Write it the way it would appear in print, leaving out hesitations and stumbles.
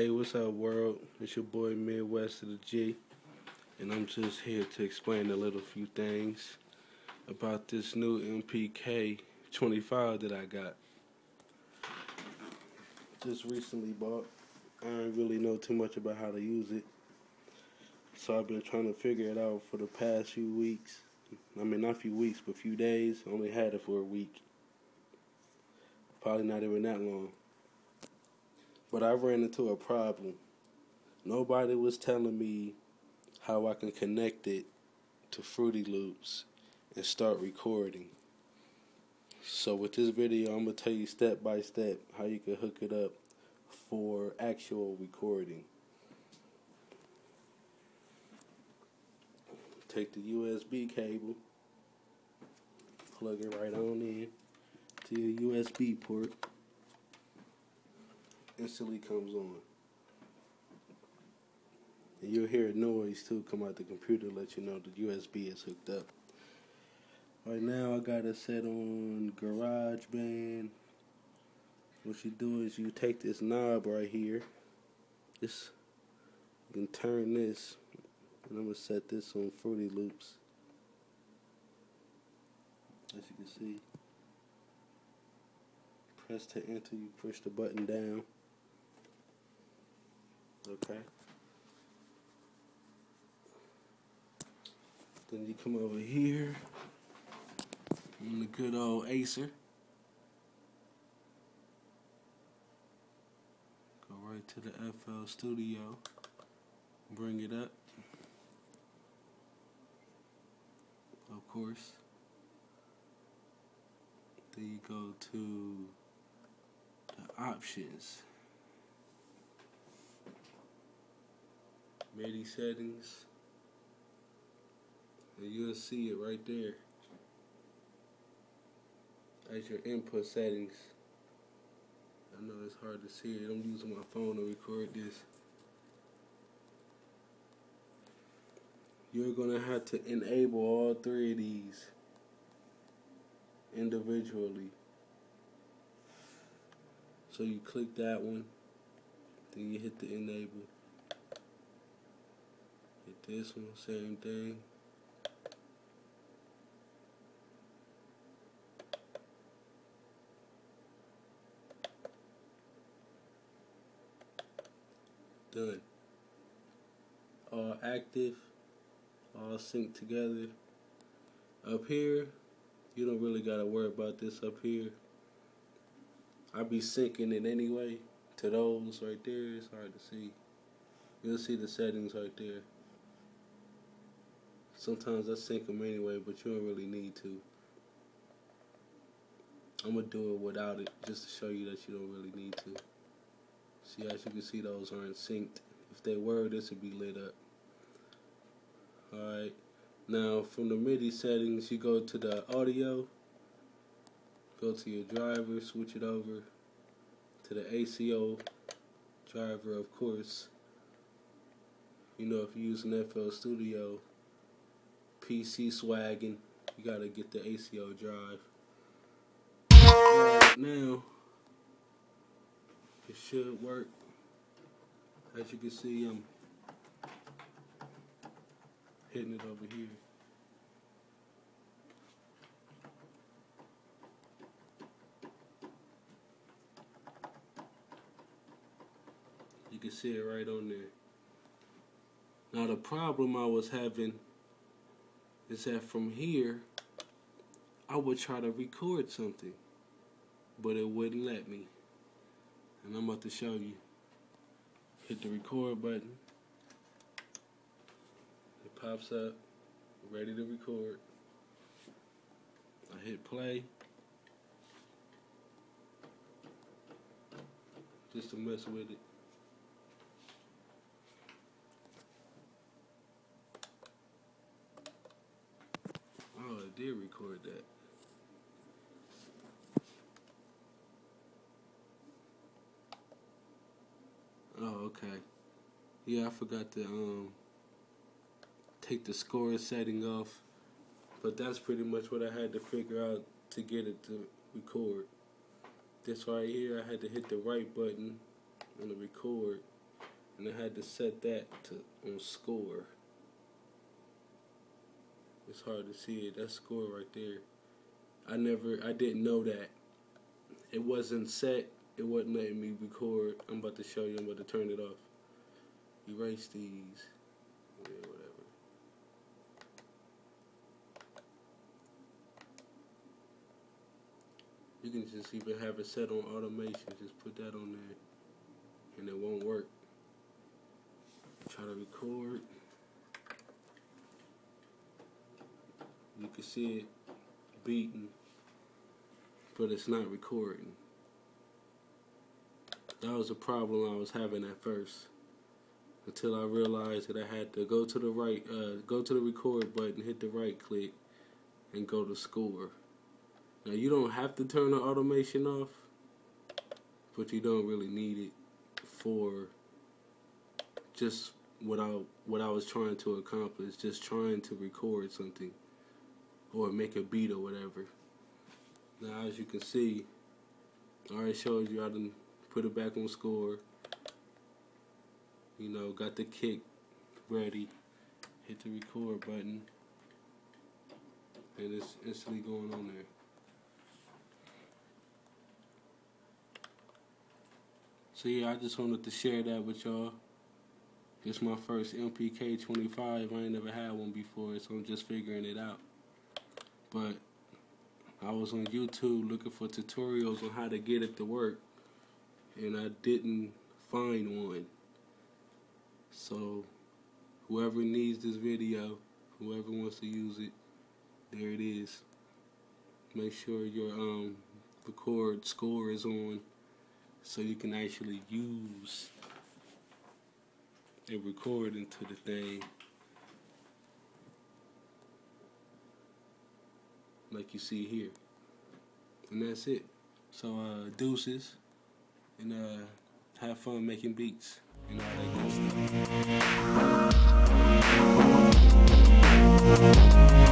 Hey, what's up, world? It's your boy Midwest to the G, and I'm just here to explain a little few things about this new MPK25 that I got. Just recently bought. I don't really know too much about how to use it, so I've been trying to figure it out for the past few weeks. I mean, not few weeks, but few days. I only had it for a week. Probably not even that long. But I ran into a problem. Nobody was telling me how I can connect it to Fruity Loops and start recording. So with this video, I'm going to tell you step by step how you can hook it up for actual recording. Take the USB cable, plug it right on in to your USB port. Instantly comes on, and you'll hear a noise too come out the computer to let you know the USB is hooked up. Right now I got it set on GarageBand. What you do is you take this knob right here, you can turn this, and I'm going to set this on Fruity Loops, as you can see. Press to enter, you push the button down. Okay. Then you come over here on the good old Acer. Go right to the FL Studio. Bring it up. Of course. Then you go to the options. MIDI settings, and you'll see it right there as your input settings. I know it's hard to see it, I'm using my phone to record this. You're gonna have to enable all three of these individually. So you click that one, then you hit the enable. Hit this one, same thing. Done. All active, all synced together. Up here, you don't really gotta worry about this up here. I be syncing it anyway to those right there. It's hard to see. You'll see the settings right there. Sometimes I sync them anyway, but you don't really need to. I'm gonna do it without it just to show you that you don't really need to. See, as you can see, those aren't synced. If they were, this would be lit up. Alright, now from the MIDI settings, you go to the audio. Go to your driver, switch it over to the ACO driver, of course. You know, if you use an FL Studio PC swagging, you gotta get the ACO drive. Right now, it should work. As you can see, I'm hitting it over here. You can see it right on there. Now the problem I was having is that from here I would try to record something, but it wouldn't let me. And I'm about to show you. Hit the record button. It pops up, ready to record. I hit play. Just to mess with it. I did record that. Oh, okay. Yeah, I forgot to take the score setting off, but that's pretty much what I had to figure out to get it to record. This right here, I had to hit the right button on the record, and I had to set that to on score. It's hard to see it. That score right there. I didn't know that. It wasn't set. It wasn't letting me record. I'm about to show you. I'm about to turn it off. Erase these. Yeah, whatever. You can just even have it set on automation. Just put that on there. And it won't work. Try to record. You can see it beating, but it's not recording. That was a problem I was having at first, until I realized that I had to go to the right, go to the record button, hit the right click, and go to score. Now you don't have to turn the automation off, but you don't really need it for just what I was trying to accomplish, just trying to record something or make a beat or whatever. Now as you can see, I already showed you how to put it back on score. You know, got the kick ready, hit the record button, and it's instantly going on there. So yeah, I just wanted to share that with y'all. It's my first MPK25. I ain't never had one before, so I'm just figuring it out. But I was on YouTube looking for tutorials on how to get it to work, and I didn't find one. So whoever needs this video, whoever wants to use it, there it is. Make sure your record score is on so you can actually use and record into the thing. Like you see here. And that's it. So deuces, and have fun making beats and all that good stuff.